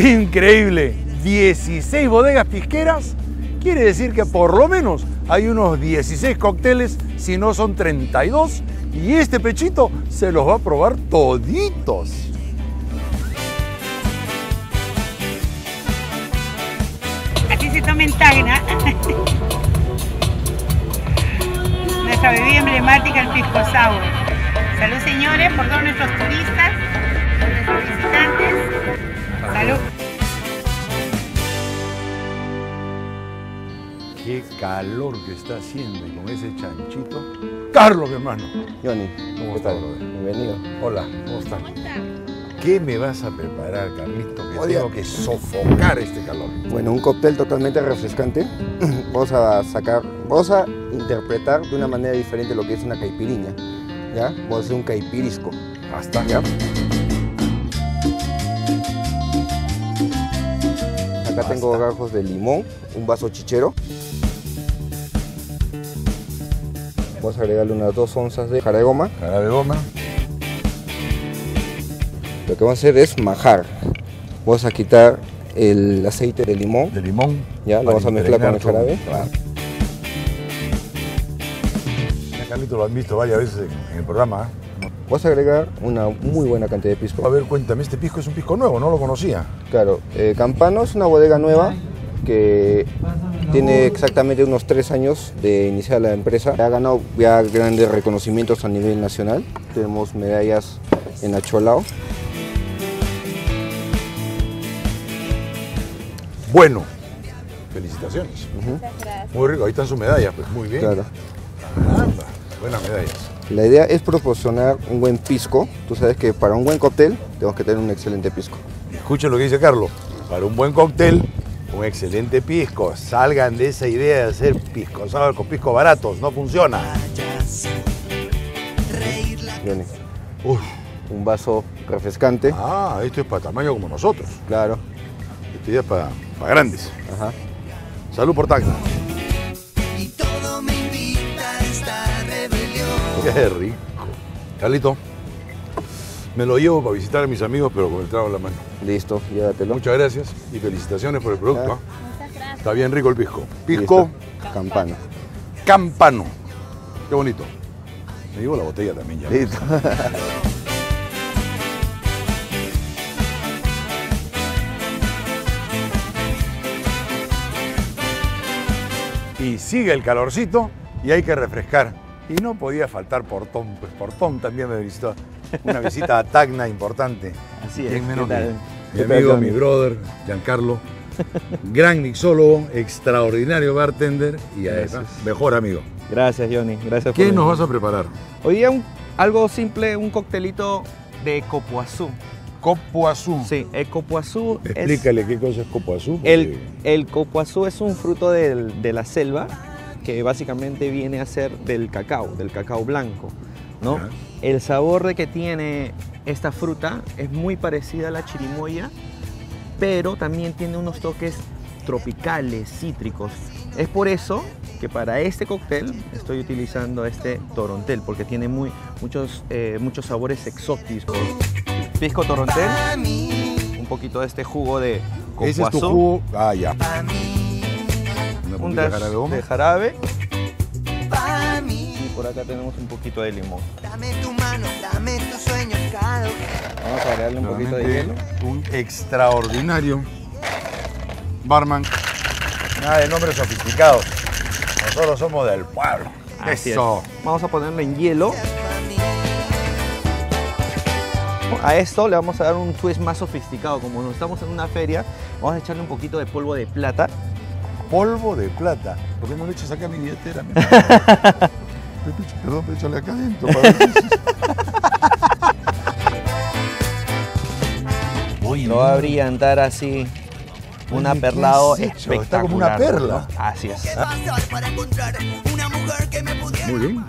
¡Qué increíble! 16 bodegas pisqueras, quiere decir que por lo menos hay unos 16 cócteles, si no son 32, y este pechito se los va a probar toditos. Aquí se toma en Tacna. Nuestra bebida emblemática, el pisco sour. Salud, señores, por todos nuestros turistas, por nuestros visitantes. Salud. Qué calor que está haciendo con ese chanchito. Carlos, mi hermano. Johnny, ¿cómo estás? Bienvenido. Hola, ¿cómo estás? ¿Qué me vas a preparar, Carlito? Que tengo que sofocar este calor. Bueno, un cóctel totalmente refrescante. Vamos a interpretar de una manera diferente lo que es una caipirinha. ¿Ya? Vamos a hacer un caipirisco. Hasta acá. Acá tengo gajos de limón, un vaso chichero. Vamos a agregarle unas 2 onzas de jarabe de goma. Jarabe de goma. Lo que vamos a hacer es majar. Vamos a quitar el aceite de limón. De limón. Ya, lo vamos a mezclar con el jarabe. Claro. Ya, Carlito, lo han visto varias veces en el programa. Vamos a agregar una muy buena cantidad de pisco. A ver, cuéntame, este pisco es un pisco nuevo, no lo conocía. Claro, Campano es una bodega nueva que tiene exactamente unos 3 años de iniciar la empresa. Ha ganado ya grandes reconocimientos a nivel nacional. Tenemos medallas en Acholao. Bueno, felicitaciones. Muy rico, ahí están sus medallas, pues muy bien. Claro. Caramba, buenas medallas. La idea es proporcionar un buen pisco. Tú sabes que para un buen cóctel tenemos que tener un excelente pisco. Escucha lo que dice Carlos, para un buen cóctel, un excelente pisco. Salgan de esa idea de hacer pisco sour con pisco baratos, no funciona. Johnny, un vaso refrescante. Ah, esto es para tamaño como nosotros. Claro. Esto ya es para grandes. Ajá. Salud por Tacna. ¡Qué rico! Carlito, me lo llevo para visitar a mis amigos, pero con el trago en la mano. Listo, llévatelo. Muchas gracias y felicitaciones por el producto. Muchas gracias. Está bien rico el pisco. Pisco. Campano. Campano. Qué bonito. Me llevo la botella también ya. Listo. Y sigue el calorcito y hay que refrescar. Y no podía faltar Portón, pues Portón también me visitó. Una visita a Tacna importante. Así es. Mi amigo, mi brother, Giancarlo. Gran mixólogo, extraordinario bartender y además mejor amigo. Gracias, Johnny. Gracias. ¿Qué nos vas a preparar? Hoy día algo simple, un coctelito de copoazú. Copoazú. Sí, el copoazú. Explícale qué cosa es copoazú. Porque... El copoazú es un fruto de la selva, que básicamente viene a ser del cacao blanco, ¿no? Uh-huh. El sabor que tiene esta fruta es muy parecida a la chirimoya, pero también tiene unos toques tropicales, cítricos. Es por eso que para este cóctel estoy utilizando este torontel, porque tiene muchos sabores exóticos. Pisco torontel, un poquito de este jugo de copoazú. ¿Ese es tu jugo? Ah, ya. Un dash de jarabe. Y por acá tenemos un poquito de limón. Dame tu mano, dame tu sueño, cada... Vamos a agregarle un poquito de hielo. Un extraordinario barman. Nada de nombres sofisticados. Nosotros somos del pueblo. Así eso. Es. Vamos a ponerlo en hielo. A esto le vamos a dar un twist más sofisticado. Como no estamos en una feria, vamos a echarle un poquito de polvo de plata. Polvo de plata. ¿Por qué no le echas acá a mi billetera? Perdón, pero échale acá adentro. Lo va a brillantar así. Un aperlado espectacular. Está como una perla. ¿No? Así es. Muy bien.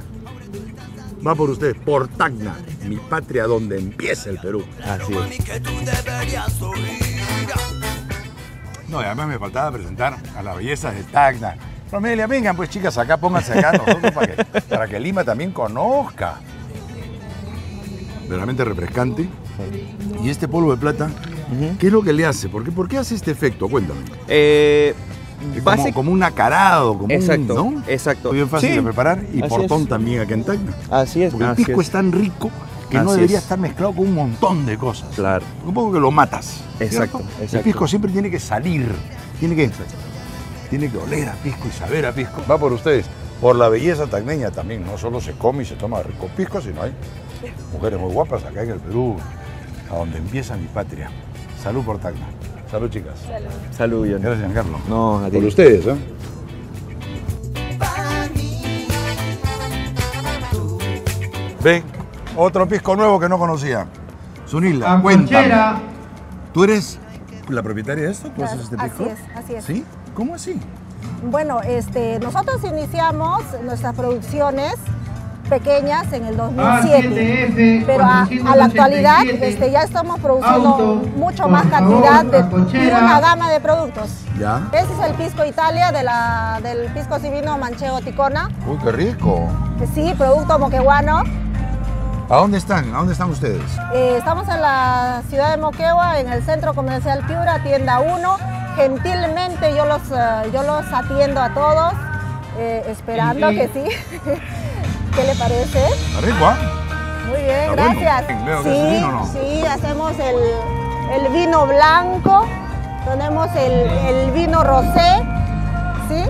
Va por usted, por Tacna, mi patria donde empieza el Perú. Así es. No, además me faltaba presentar a las bellezas de Tacna. Familia, vengan pues chicas acá, pónganse acá nosotros para que Lima también conozca. Realmente refrescante. Y este polvo de plata ¿Qué es lo que le hace? ¿Por qué hace este efecto? Cuéntame. Como un acarado, como exacto, un, ¿no? Exacto. Muy bien fácil de preparar y así Portón es. También aquí en Tacna. Así es. Porque el pisco es tan rico que así no debería estar mezclado con un montón de cosas. Claro. Un poco que lo matas. Exacto, exacto. El pisco siempre tiene que salir, tiene que oler a pisco y saber a pisco. Va por ustedes, por la belleza tacneña también. No solo se come y se toma rico pisco, sino hay mujeres muy guapas acá en el Perú, a donde empieza mi patria. Salud por Tacna. Salud, chicas. Salud. Salud, Johnny. Gracias, Giancarlo. No, a ti. Por ustedes, ¿eh? Ven, otro pisco nuevo que no conocía. Unilda, cuéntame. ¿Tú eres la propietaria de esto? ¿Tú haces este pisco? Así es, así es. ¿Sí? ¿Cómo así? Bueno, nosotros iniciamos nuestras producciones pequeñas en el 2007, pero a la actualidad ya estamos produciendo mucho más cantidad y una gama de productos. ¿Ya? Ese es el pisco Italia del pisco Civino Manchego Ticona. ¡Uy, qué rico! Sí, producto moqueguano. ¿A dónde están? ¿A dónde están ustedes? Estamos en la ciudad de Moquegua, en el centro comercial Piura, tienda 1. Gentilmente yo los atiendo a todos, esperando que sí. ¿Qué le parece? Está rico, ¿ah? Muy bien, está gracias. Bueno. Veo que sí, vino, ¿no? Sí, hacemos el vino blanco, tenemos el vino rosé, ¿sí?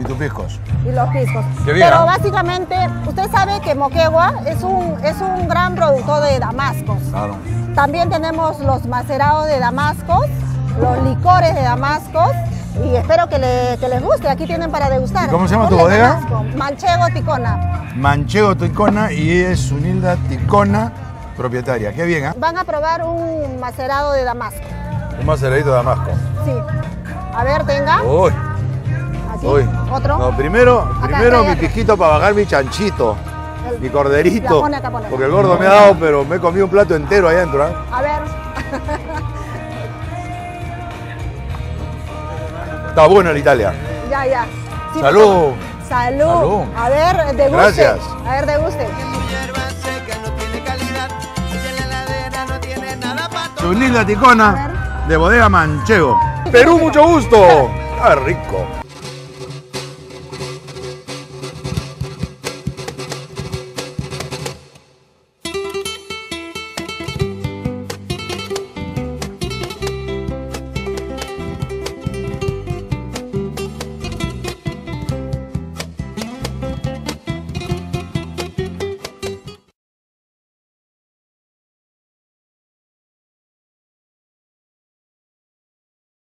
Y tus piscos. Y los piscos. Qué bien, pero básicamente, usted sabe que Moquegua es un gran productor de damascos. Claro. También tenemos los macerados de damascos, los licores de damascos. Y espero que les guste, aquí tienen para degustar. ¿Cómo se llama tu bodega? Manchego Ticona. Manchego Ticona, y es Unilda Ticona, propietaria. Qué bien, ¿eh? Van a probar un macerado de damasco. ¿Un maceradito de damasco? Sí. A ver, tenga. Uy. Así. Uy. ¿Otro? No, primero mi pisquito para bajar mi chanchito, mi corderito. La pone acá, pone acá. Porque el gordo me ha dado, pero me he comido un plato entero ahí adentro, ¿eh? A ver. Está bueno el Italia. Ya, ya. Sí, salud. Salud. Salud. A ver, deguste. Gracias. A ver, deguste. Unilda Ticona, de bodega Manchego. Perú, mucho gusto. Está rico.